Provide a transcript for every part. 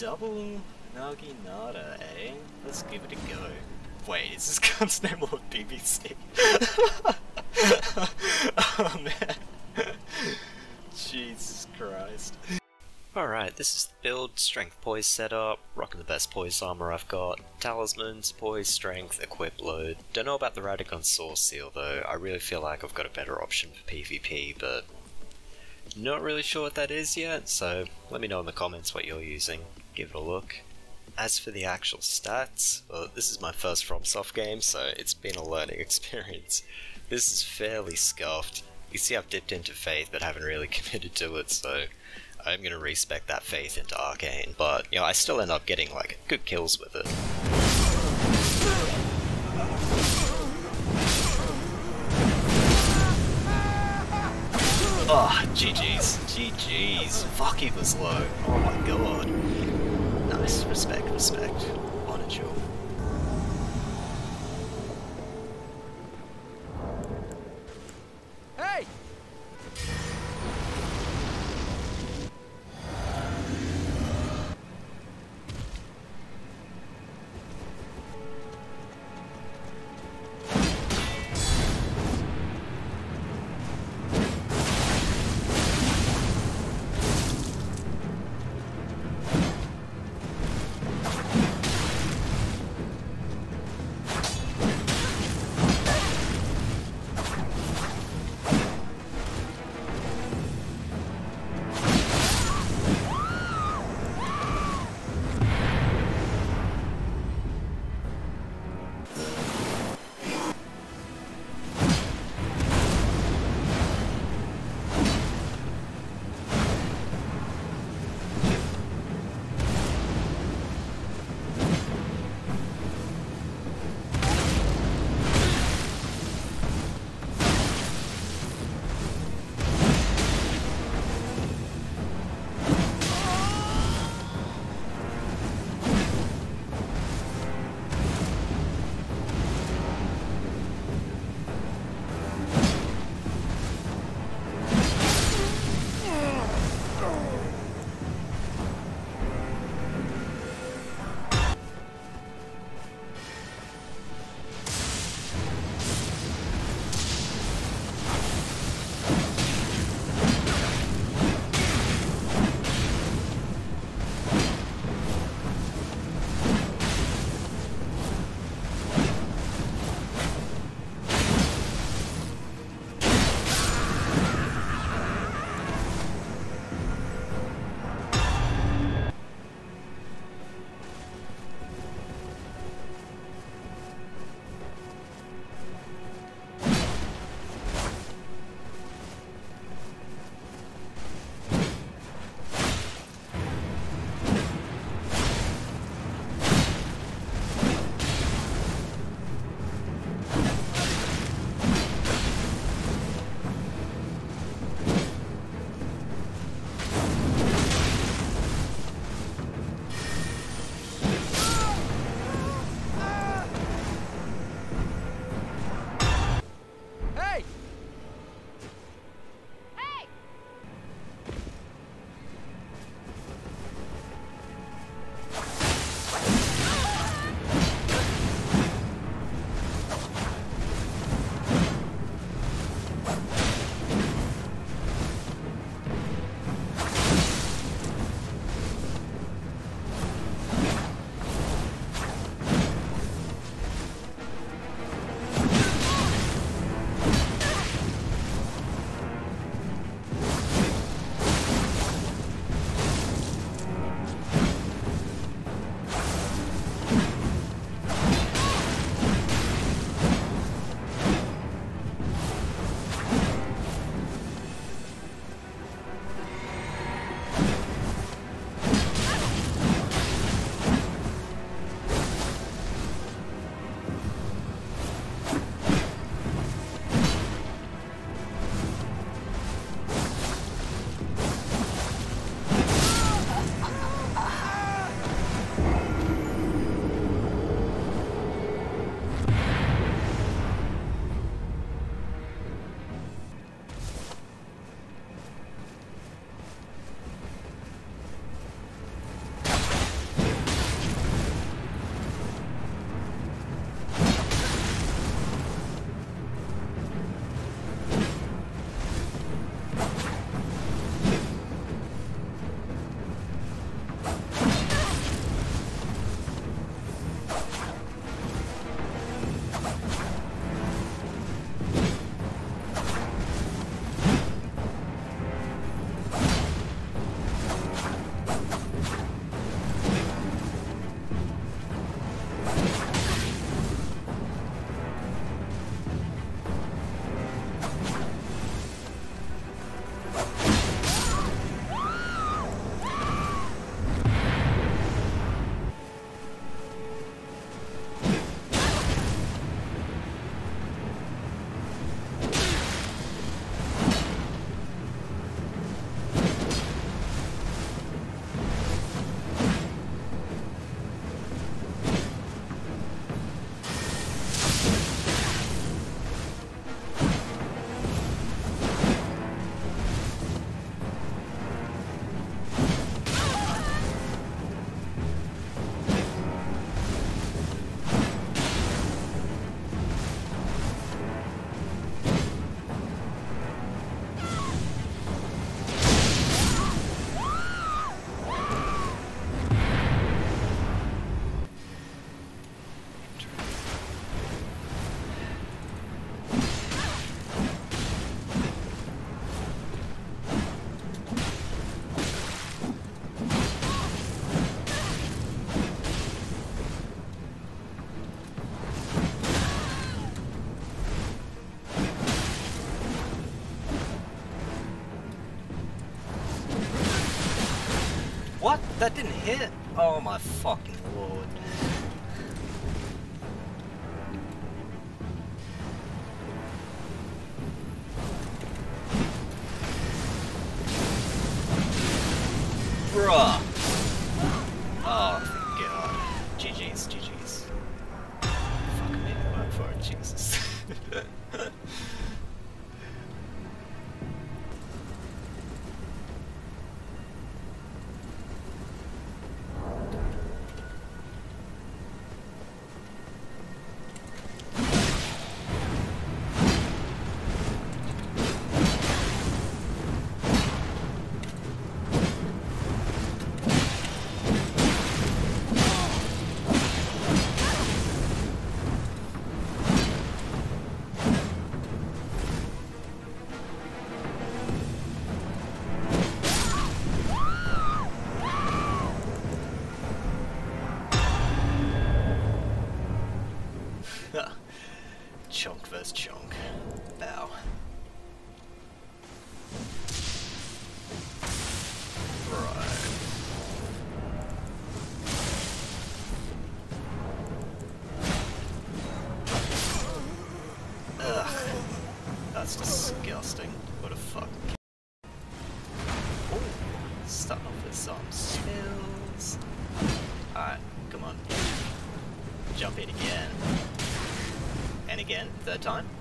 Double Naginata, eh? Let's give it a go. Wait, is this gun's name Lord BBC? Oh man. Jesus Christ. Alright, this is the build, strength poise setup, rocking the best poise armor I've got, talismans, poise, strength, equip load. Don't know about the Radagon Source Seal though, I really feel like I've got a better option for PvP, but not really sure what that is yet, so let me know in the comments what you're using, give it a look. As for the actual stats, well, this is my first FromSoft game, so it's been a learning experience. This is fairly scuffed. You see I've dipped into Faith but haven't really committed to it, so I'm going to respec that Faith into Arcane, but you know, I still end up getting like good kills with it. Oh, GG's, GG's, fuck it was low, oh my god. Nice, respect, respect, on a jewel. Hey! What? That didn't hit? Oh my fucking lord. Bruh. Oh, God. GG's, GG's. Fuck, I made it work for it, Jesus.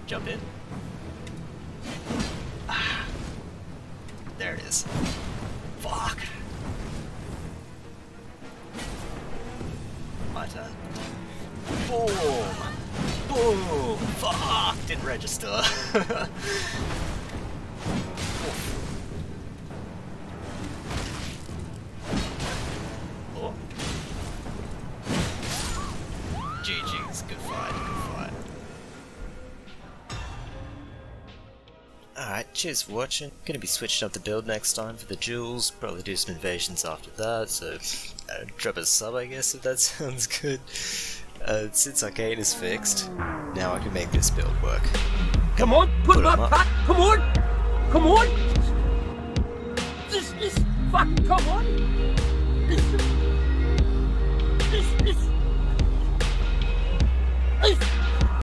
Jump in. Ah, there it is. Fuck. My turn. Boom. Boom. Fuck. Didn't register. Cheers for watching. I'm gonna be switching up the build next time for the jewels, probably do some invasions after that, so drop a sub I guess if that sounds good. Since Arcane is fixed, now I can make this build work. Come on, put my back, come on! Come on! This fuck, come on!